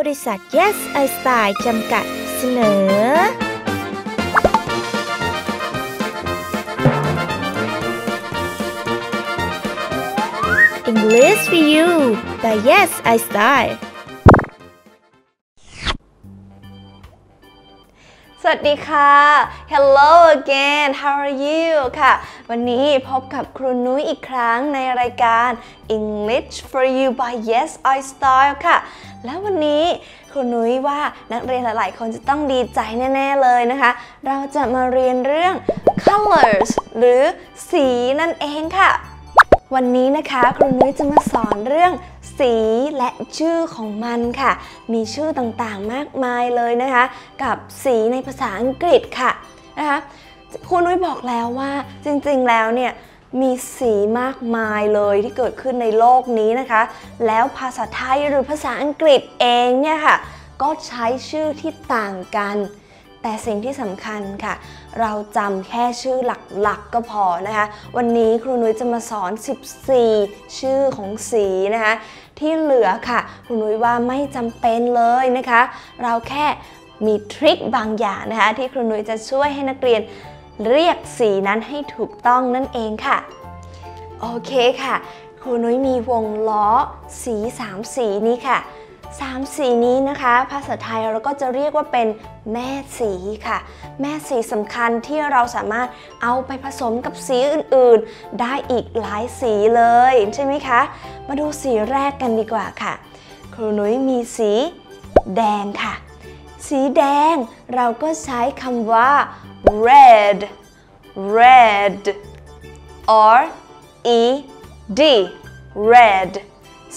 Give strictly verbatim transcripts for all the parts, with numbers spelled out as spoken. บริษัท Yes iStyle จำกัดเสนอEnglish for you by Yes iStyle สวัสดีค่ะ Hello again How are you ค่ะวันนี้พบกับครูนุ้ยอีกครั้งในรายการ English for you by Yes iStyle ค่ะแล้ววันนี้ครูนุ้ยว่านักเรียนหลายๆคนจะต้องดีใจแน่ๆเลยนะคะเราจะมาเรียนเรื่อง colors หรือสีนั่นเองค่ะวันนี้นะคะครูนุ้ยจะมาสอนเรื่องสีและชื่อของมันค่ะมีชื่อต่างๆมากมายเลยนะคะกับสีในภาษาอังกฤษค่ะนะคะครูนุ้ยบอกแล้วว่าจริงๆแล้วเนี่ยมีสีมากมายเลยที่เกิดขึ้นในโลกนี้นะคะแล้วภาษาไทยหรือภาษาอังกฤษเองเนี่ยค่ะก็ใช้ชื่อที่ต่างกันแต่สิ่งที่สำคัญค่ะเราจำแค่ชื่อหลักๆก็พอนะคะวันนี้ครูนุ้ยจะมาสอนสิบสี่ชื่อของสีนะคะที่เหลือค่ะครูนุ้ยว่าไม่จำเป็นเลยนะคะเราแค่มีทริคบางอย่างนะคะที่ครูนุ้ยจะช่วยให้นักเรียนเรียกสีนั้นให้ถูกต้องนั่นเองค่ะโอเคค่ะครูนุ้ยมีวงล้อสีสามสีนี้ค่ะสามสีนี้นะคะภาษาไทยเราก็จะเรียกว่าเป็นแม่สีค่ะแม่สีสำคัญที่เราสามารถเอาไปผสมกับสีอื่นๆได้อีกหลายสีเลยใช่ไหมคะมาดูสีแรกกันดีกว่าค่ะครูนุ้ยมีสีแดงค่ะสีแดงเราก็ใช้คำว่า red red r e d red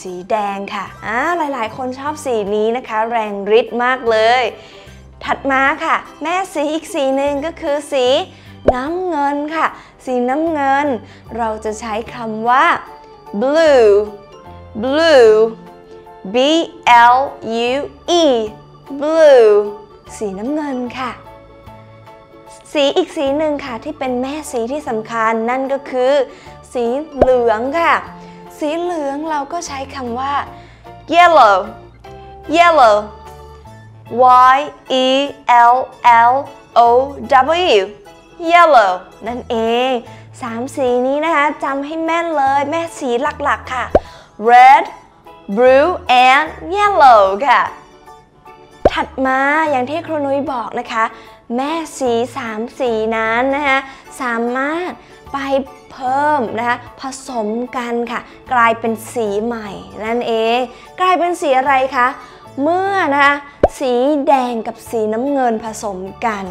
สีแดงค่ะอ่าหลายๆคนชอบสีนี้นะคะแรงฤทธิ์มากเลยถัดมาค่ะแม่สีอีกสีหนึ่งก็คือสีน้ำเงินค่ะสีน้ำเงินเราจะใช้คำว่า blue blue b l u e blue สีน้ำเงินค่ะสีอีกสีหนึ่งค่ะที่เป็นแม่สีที่สำคัญนั่นก็คือสีเหลืองค่ะสีเหลืองเราก็ใช้คำว่า yellow yellow y e l l o w yellow นั่นเองสามสีนี้นะคะจำให้แม่นเลยแม่สีหลักๆค่ะ red blue and yellow ค่ะถัดมาอย่างที่ครูนุ้ยบอกนะคะแม่สีสามสีนั้นนะคะสามารถไปเพิ่มนะคะผสมกันค่ะกลายเป็นสีใหม่นั่นเองกลายเป็นสีอะไรคะเมื่อนะคะสีแดงกับสีน้ำเงินผสมกัน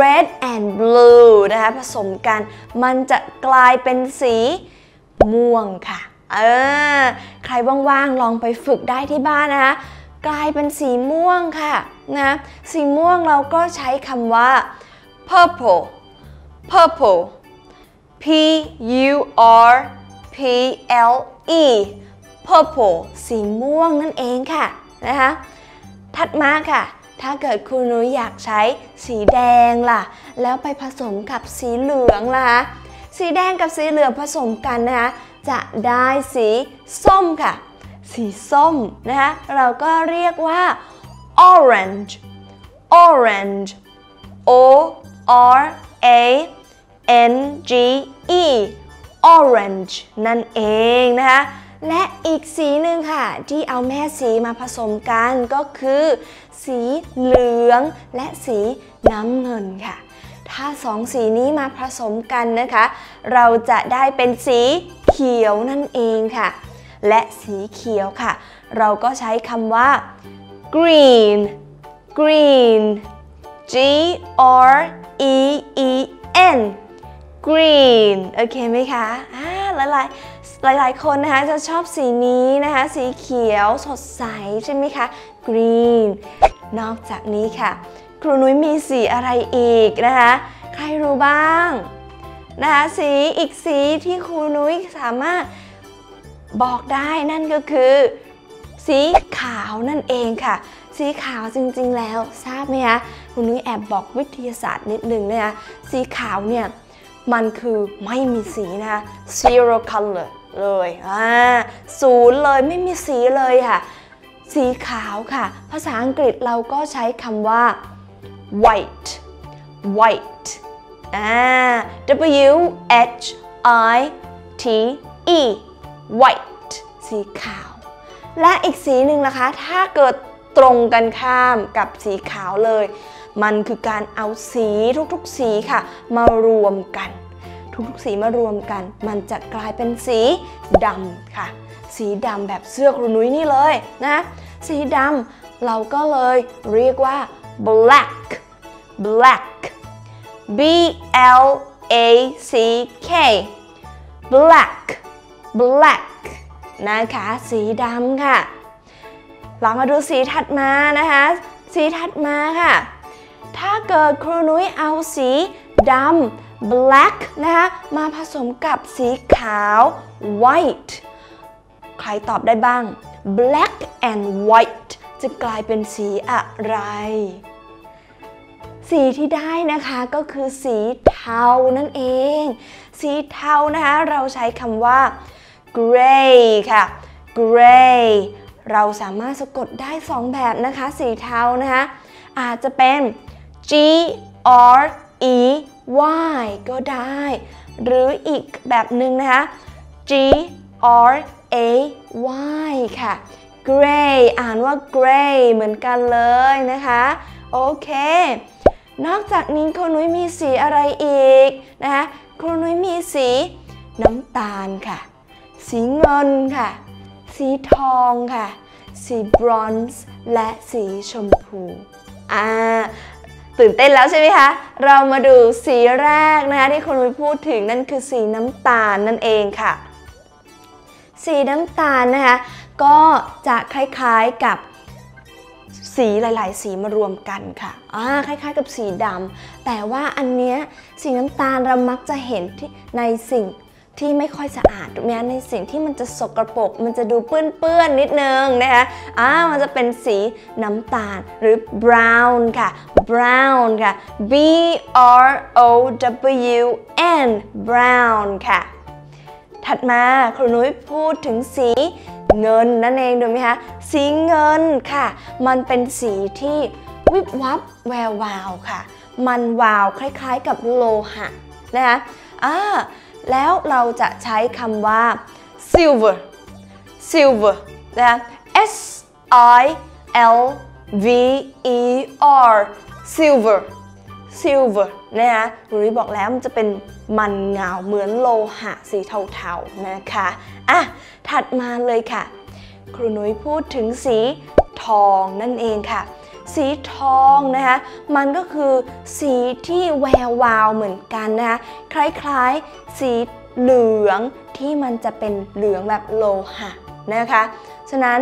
red and blue นะคะผสมกันมันจะกลายเป็นสีม่วงค่ะเออใครว่างๆลองไปฝึกได้ที่บ้านนะคะกลายเป็นสีม่วงค่ะนะสีม่วงเราก็ใช้คำว่า purple purple p u r p l e purple สีม่วงนั่นเองค่ะนะคะถัดมาค่ะถ้าเกิดครูนุ้ยอยากใช้สีแดงล่ะแล้วไปผสมกับสีเหลืองล่ะสีแดงกับสีเหลืองผสมกันนะคะจะได้สีส้มค่ะสีส้มนะคะเราก็เรียกว่า orange orange o r a n g e orange นั่นเองนะคะและอีกสีหนึ่งค่ะที่เอาแม่สีมาผสมกันก็คือสีเหลืองและสีน้ำเงินค่ะถ้าสองสีนี้มาผสมกันนะคะเราจะได้เป็นสีเขียวนั่นเองค่ะและสีเขียวค่ะเราก็ใช้คำว่า green green g r e e n green โอเคไหมคะอ่าหลายหลายหลายคนนะคะจะชอบสีนี้นะคะสีเขียวสดใสใช่ไหมคะ green นอกจากนี้ค่ะครูนุ้ยมีสีอะไรอีกนะคะใครรู้บ้างนะคะสีอีกสีที่ครูนุ้ยสามารถบอกได้นั่นก็คือสีขาวนั่นเองค่ะสีขาวจริงๆแล้วทราบไหมคะครูนุ้ยแอบบอกวิทยาศาสตร์นิดนึงนะคะสีขาวเนี่ยมันคือไม่มีสีนะคะ zero color เลยอ่าศูนย์เลยไม่มีสีเลยค่ะ สีขาวค่ะภาษาอังกฤษเราก็ใช้คำว่า white white อ่า w h i t e white สีขาวและอีกสีหนึ่งนะคะถ้าเกิดตรงกันข้ามกับสีขาวเลยมันคือการเอาสีทุกๆสีค่ะมารวมกันทุกๆสีมารวมกันมันจะกลายเป็นสีดำค่ะสีดำแบบเสื้อคลุนุ้ยนี่เลยนะสีดำเราก็เลยเรียกว่า black black b l a c k black black นะคะสีดำค่ะลองมาดูสีถัดมานะคะสีถัดมาค่ะถ้าเกิดครูนุ้ยเอาสีดำ black นะคะมาผสมกับสีขาว white ใครตอบได้บ้าง black and white จะกลายเป็นสีอะไรสีที่ได้นะคะก็คือสีเทานั่นเองสีเทานะคะเราใช้คำว่า gray ค่ะ gray เราสามารถสะกดได้สองแบบนะคะสีเทานะคะอาจจะเป็น G R E Y ก็ได้หรืออีกแบบหนึ่งนะคะ G R A Y ค่ะ Gray อ่านว่า Gray เหมือนกันเลยนะคะโอเคนอกจากนี้ครูนุ้ยมีสีอะไรอีกนะคะครูนุ้ยมีสีน้ำตาลค่ะสีเงินค่ะสีทองค่ะสีบรอนซ์และสีชมพูอ่าตื่นเต้นแล้วใช่ไหมคะเรามาดูสีแรกนะคะที่ครูนุ้ยพูดถึงนั่นคือสีน้ำตาลนั่นเองค่ะสีน้ำตาลนะคะก็จะคล้ายๆกับสีหลายๆสีมารวมกันค่ะอ่าคล้ายๆกับสีดำแต่ว่าอันเนี้ยสีน้ำตาลเรามักจะเห็นที่ในสิ่งที่ไม่ค่อยสะอาดถูกไหมในสิ่งที่มันจะสกปรกมันจะดูเปื้อนๆนิดนึงนะคะอ่ามันจะเป็นสีน้ำตาลหรือ brown ค่ะ brown ค่ะ b r o w n brown ค่ะถัดมาครูนุ้ยพูดถึงสีเงินนั่นเองดูไหมคะสีเงินค่ะมันเป็นสีที่วิบวับแวววาวค่ะมันวาวคล้ายๆกับโลหะนะคะอ่าแล้วเราจะใช้คำว่า silver silver นะ s i l v e r silver silver นะคะครูนุ้ยบอกแล้วมันจะเป็นมันเงาเหมือนโลหะสีเทาๆนะคะอ่ะถัดมาเลยค่ะครูนุ้ยพูดถึงสีทองนั่นเองค่ะสีทองนะคะมันก็คือสีที่แวววาวเหมือนกันนะคะคล้ายๆสีเหลืองที่มันจะเป็นเหลืองแบบโลหะนะคะฉะนั้น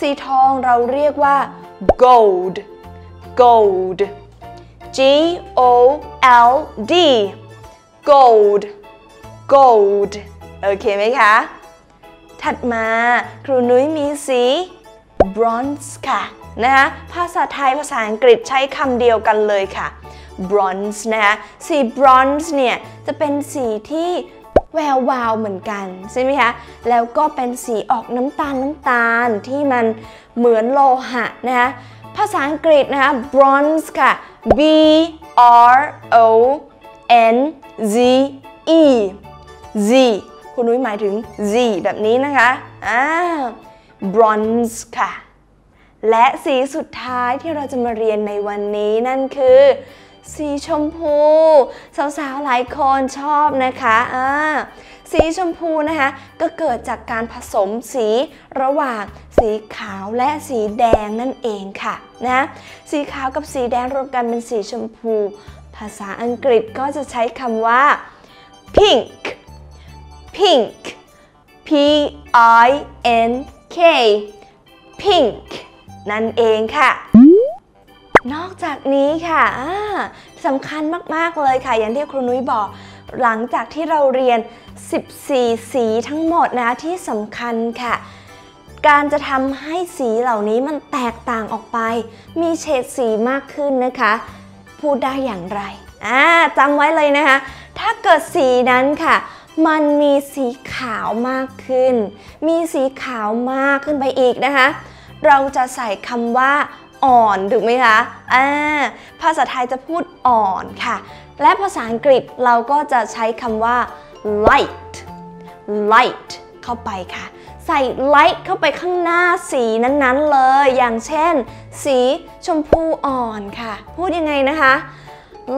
สีทองเราเรียกว่า gold gold g o l d gold gold โอเคไหมคะถัดมาครูนุ้ยมีสี bronze ค่ะนะคะภาษาไทยภาษาอังกฤษใช้คำเดียวกันเลยค่ะ bronze นะคะสี bronze เนี่ยจะเป็นสีที่แวววาวเหมือนกันใช่ไหมคะแล้วก็เป็นสีออกน้ำตาลน้ำตาลที่มันเหมือนโลหะนะคะภาษาอังกฤษนะคะ bronze ค่ะ b r o n z e zครูนุ้ยหมายถึง Z แบบนี้นะคะอ่า bronze ค่ะและสีสุดท้ายที่เราจะมาเรียนในวันนี้นั่นคือสีชมพูสาวๆหลายคนชอบนะคะอ่าสีชมพูนะคะก็เกิดจากการผสมสีระหว่างสีขาวและสีแดงนั่นเองค่ะนะสีขาวกับสีแดงรวมกันเป็นสีชมพูภาษาอังกฤษก็จะใช้คำว่า pink pink p i n k pink นั่นเองค่ะนอกจากนี้ค่ะสำคัญมากๆเลยค่ะอย่างที่ครูนุ้ยบอกหลังจากที่เราเรียนสิบสี่สีทั้งหมดนะที่สำคัญค่ะการจะทำให้สีเหล่านี้มันแตกต่างออกไปมีเฉดสีมากขึ้นนะคะพูดได้อย่างไรอ่าจำไว้เลยนะคะถ้าเกิดสีนั้นค่ะมันมีสีขาวมากขึ้นมีสีขาวมากขึ้นไปอีกนะคะ เราจะใส่คำว่าอ่อนถูกไหมคะอ่าภาษาไทยจะพูดอ่อนค่ะและภาษาอังกฤษเราก็จะใช้คำว่า light light เข้าไปค่ะใส่ light เข้าไปข้างหน้าสีนั้นๆเลยอย่างเช่นสีชมพูอ่อนค่ะพูดยังไงนะคะ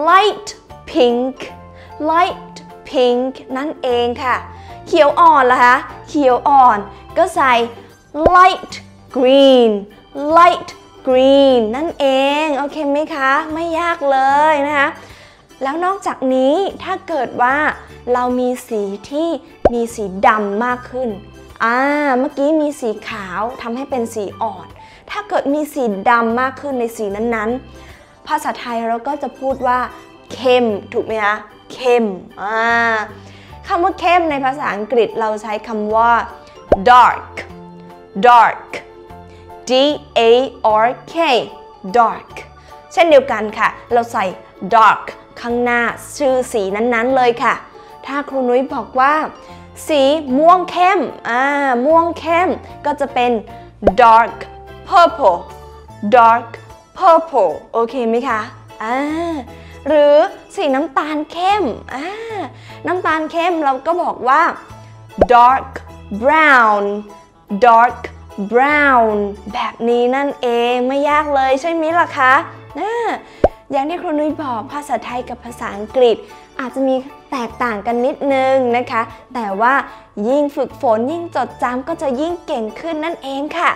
light pink light pink นั่นเองค่ะเขียวอ่อนล่ะคะเขียวอ่อนก็ใส่ light green light green นั่นเองโอเคไหมคะไม่ยากเลยนะคะแล้วนอกจากนี้ถ้าเกิดว่าเรามีสีที่มีสีดำมากขึ้นอ่าเมื่อกี้มีสีขาวทำให้เป็นสีอ่อนถ้าเกิดมีสีดำมากขึ้นในสีนั้นๆภาษาไทยเราก็จะพูดว่าเข้มถูกไหมคะเข้มอ่าคำว่าเข้มในภาษาอังกฤษเราใช้คำว่า dark dark d a r k dark เช่นเดียวกันค่ะเราใส่ dark ข้างหน้าชื่อสีนั้นๆเลยค่ะถ้าครูนุ้ยบอกว่าสีม่วงเข้มอ่าม่วงเข้มก็จะเป็น dark purple dark purple โอเคไหมคะอ่าหรือสีน้ำตาลเข้มอ่าน้ำตาลเข้มเราก็บอกว่า dark brown dark brown แบบนี้นั่นเองไม่ยากเลยใช่ไหมล่ะคะอ่าอย่างที่ครูนุ้ยบอกภาษาไทยกับภาษาอังกฤษอาจจะมีแตกต่างกันนิดนึงนะคะแต่ว่ายิ่งฝึกฝนยิ่งจดจำก็จะยิ่งเก่งขึ้นนั่นเองค่ะ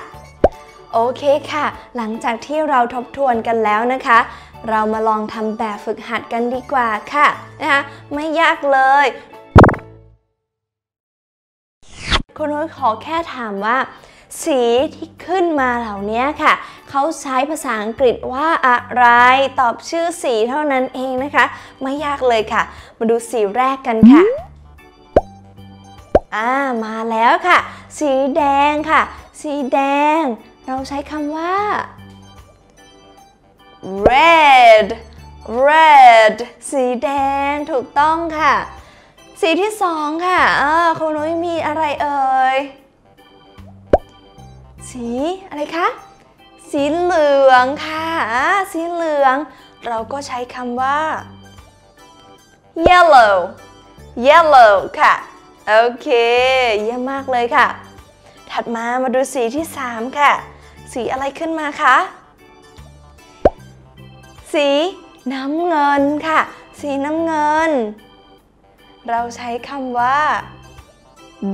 โอเคค่ะหลังจากที่เราทบทวนกันแล้วนะคะเรามาลองทำแบบฝึกหัดกันดีกว่าค่ะนะคะไม่ยากเลยครูนุ้ยขอแค่ถามว่าสีที่ขึ้นมาเหล่านี้ค่ะเขาใช้ภาษาอังกฤษว่าอะไรตอบชื่อสีเท่านั้นเองนะคะไม่ยากเลยค่ะมาดูสีแรกกันค่ะอ่ามาแล้วค่ะสีแดงค่ะสีแดงเราใช้คำว่า red red สีแดงถูกต้องค่ะสีที่สองค่ะอ่าครูนุ้ยมีอะไรเอ่ยสีอะไรคะสีเหลืองค่ะสีเหลืองเราก็ใช้คำว่า yellow yellow ค่ะโอเคเยี่ยมมากเลยค่ะถัดมามาดูสีที่สามค่ะสีอะไรขึ้นมาคะสีน้ำเงินค่ะสีน้ำเงินเราใช้คำว่า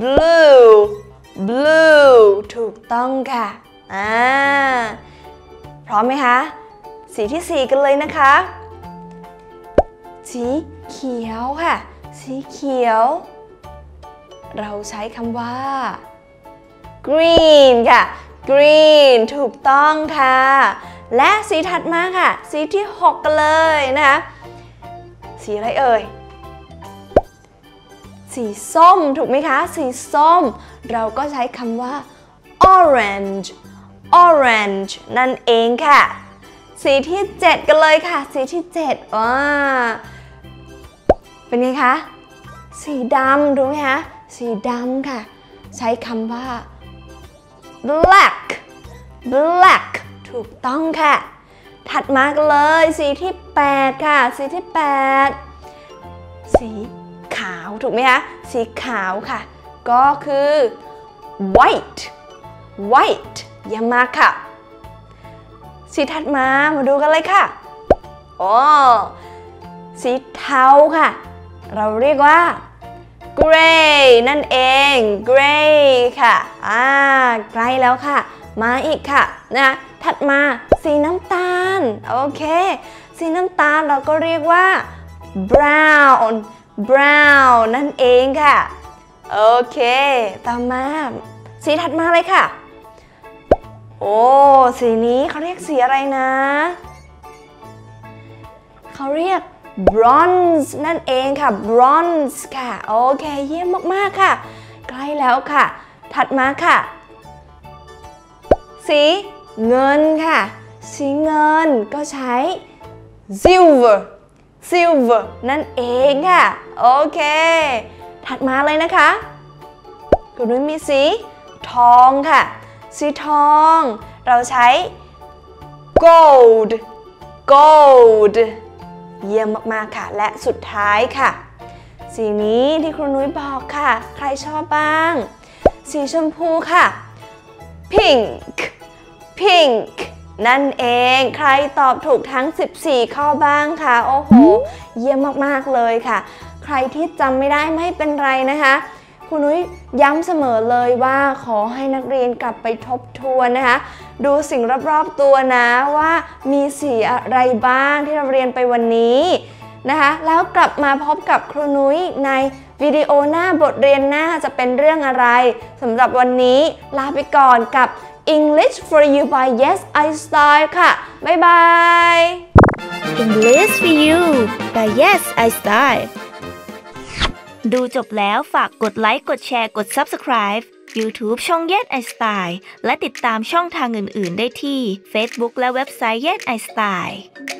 blue blue ถูกต้องค่ะอ่าพร้อมไหมคะสีที่สี่กันเลยนะคะสีเขียวค่ะสีเขียวเราใช้คำว่า green ค่ะ green ถูกต้องค่ะและสีถัดมาค่ะสีที่หกกันเลยนะคะสีอะไรเอ่ยสีส้มถูกไหมคะสีส้มเราก็ใช้คำว่า orange orange นั่นเองค่ะสีที่เจ็ดกันเลยค่ะสีที่เจ็ดว้าเป็นไงคะสีดำถูกไหมคะสีดำค่ะใช้คำว่า black black ถูกต้องค่ะถัดมากันเลยสีที่แปดค่ะสีที่แปดสีขาวถูกไหมคะสีขาวค่ะก็คือ white white เยี่ยมมากค่ะสีถัดมามาดูกันเลยค่ะโอ้สีเทาค่ะเราเรียกว่า gray นั่นเอง gray ค่ะอ่าใกล้แล้วค่ะมาอีกค่ะนะถัดมาสีน้ำตาลโอเคสีน้ำตาลเราก็เรียกว่า brown brown นั่นเองค่ะโอเคต่อมาสีถัดมาเลยค่ะโอ้สีนี้เขาเรียกสีอะไรนะเขาเรียก bronze นั่นเองค่ะ bronze ค่ะโอเคเยี่ยมมากๆค่ะใกล้แล้วค่ะถัดมาค่ะสีเงินค่ะสีเงินก็ใช้ silver silver นั่นเองค่ะโอเคถัดมาเลยนะคะคุณนุ้ยมีสีทองค่ะสีทอง เราใช้ gold gold เยี่ยมมากๆค่ะและสุดท้ายค่ะสีนี้ที่ครูนุ้ยบอกค่ะใครชอบบ้างสีชมพูค่ะ pink pink นั่นเองใครตอบถูกทั้งสิบสี่ข้อบ้างค่ะโอ้โหเยี่ยมมากๆเลยค่ะใครที่จำไม่ได้ไม่เป็นไรนะคะครูนุ้ยย้ำเสมอเลยว่าขอให้นักเรียนกลับไปทบทวนนะคะดูสิ่งรอบๆตัวนะว่ามีสีอะไรบ้างที่เราเรียนไปวันนี้นะคะแล้วกลับมาพบกับครูนุ้ยในวิดีโอหน้าบทเรียนหน้าจะเป็นเรื่องอะไรสำหรับวันนี้ลาไปก่อนกับ English for you by Yes iStyle ค่ะบ๊ายบาย English for you by Yes iStyle ดูจบแล้วฝากกดไลค์กดแชร์กด Subscribe YouTube ช่อง Yes iStyle และติดตามช่องทางอื่นๆได้ที่ Facebook และเว็บไซต์ Yes iStyle